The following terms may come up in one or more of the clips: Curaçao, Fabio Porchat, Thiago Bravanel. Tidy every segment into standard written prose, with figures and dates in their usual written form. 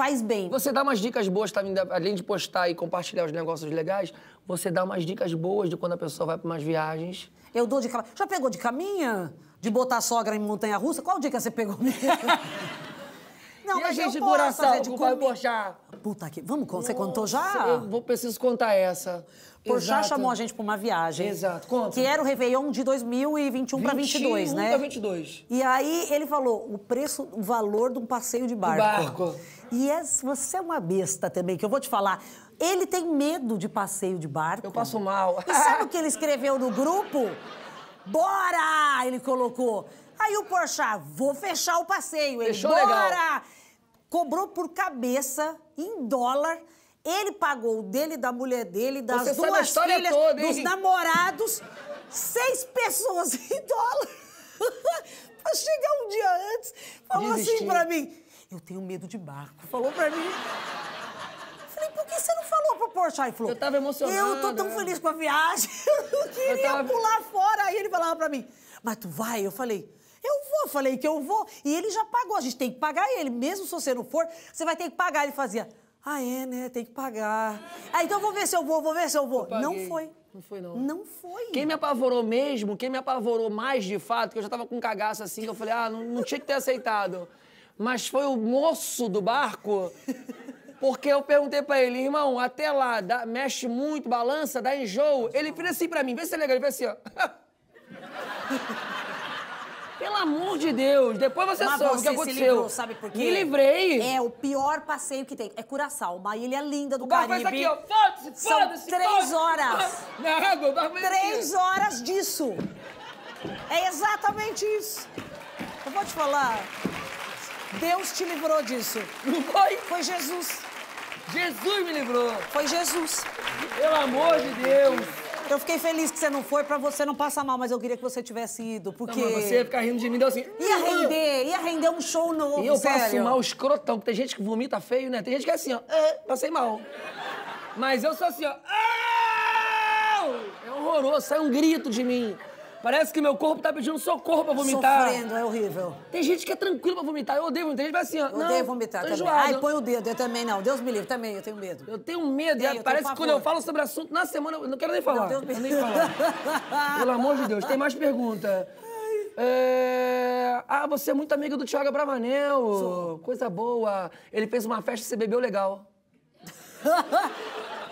faz bem. Você dá umas dicas boas, tá? Além de postar e compartilhar os negócios legais, você dá umas dicas boas de quando a pessoa vai para umas viagens. Eu dou dica. Já pegou de caminha? De botar a sogra em montanha-russa? Qual dica você pegou mesmo? Não, e mas a gente eu posso fazer de Fabio Porchat. Puta que... Vamos, você contou já? Eu preciso contar essa. Porchat chamou a gente pra uma viagem. Exato, conta. Que era o Réveillon de 2021 pra 22, né? 2022. E aí ele falou o preço, o valor de um passeio de barco. E você é uma besta também, que eu vou te falar. Ele tem medo de passeio de barco. Eu passo mal. E sabe o que ele escreveu no grupo? Bora! Ele colocou. Aí o Porchat, vou fechar o passeio. Ele, fechou, bora! Legal. Cobrou por cabeça, em dólar. Ele pagou o dele, da mulher dele, das duas filhas, toda, dos namorados. 6 pessoas em dólar. Pra chegar um dia antes, falou assim pra mim. Eu tenho medo de barco. Falou pra mim. Falei, por que você não falou pro Porchat? Ele falou, eu tava emocionado. Eu tô tão feliz com a viagem, eu não queria pular fora. Aí ele falava pra mim, mas tu vai? Eu falei... Eu vou, falei que eu vou. E ele já pagou, a gente tem que pagar ele. Mesmo se você não for, você vai ter que pagar. Ele fazia, ah, é, né, tem que pagar. Ah, então vou ver se eu vou, vou ver se eu vou. Eu não foi. Não foi, não. Não foi. Quem me apavorou mesmo, quem me apavorou mais de fato, que eu já tava com um cagaço assim, que eu falei, ah, não tinha que ter aceitado. Mas foi o moço do barco, porque eu perguntei pra ele, irmão, até lá, mexe muito, balança, dá enjoo. Ele fez assim pra mim, vê se é legal, ele fez assim, ó. Pelo amor de Deus, depois você soube o que aconteceu. Se livrou, sabe por quê? Me livrei. É o pior passeio que tem. É Curaçao, uma ilha linda do Caribe. O barco faz aqui, ó. Foda-se, foda-se, 3 horas. Na água, o barco faz aqui. 3 horas disso. É exatamente isso. Eu vou te falar. Deus te livrou disso. Não foi? Foi Jesus. Jesus me livrou. Foi Jesus. Pelo amor de Deus. Eu fiquei feliz que você não foi, pra você não passar mal, mas eu queria que você tivesse ido, porque... Não, mas você ia ficar rindo de mim, deu assim... Ia render um show novo, e eu passo mal escrotão, porque tem gente que vomita feio, né? Tem gente que é assim, ó, passei mal. Mas eu sou assim, ó... É horroroso, sai um grito de mim. Parece que meu corpo tá pedindo socorro pra vomitar. Sofrendo, é horrível. Tem gente que é tranquilo pra vomitar, eu odeio vomitar. Tem gente que vai assim, ó, não, odeio vomitar também. Enjoado. Ai, põe o dedo, eu também não. Deus me livre, também, eu tenho medo. Eu tenho medo, e parece que quando eu falo sobre assunto, na semana eu não quero nem falar. Deus me livre. Pelo amor de Deus, tem mais pergunta. Ah, você é muito amiga do Thiago Bravanel. Sou. Coisa boa. Ele fez uma festa e você bebeu legal.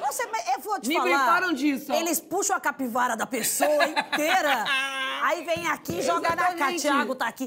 Você, eu vou te falar, disso, eles puxam a capivara da pessoa inteira, aí vem aqui, joga na cara, Thiago tá aqui.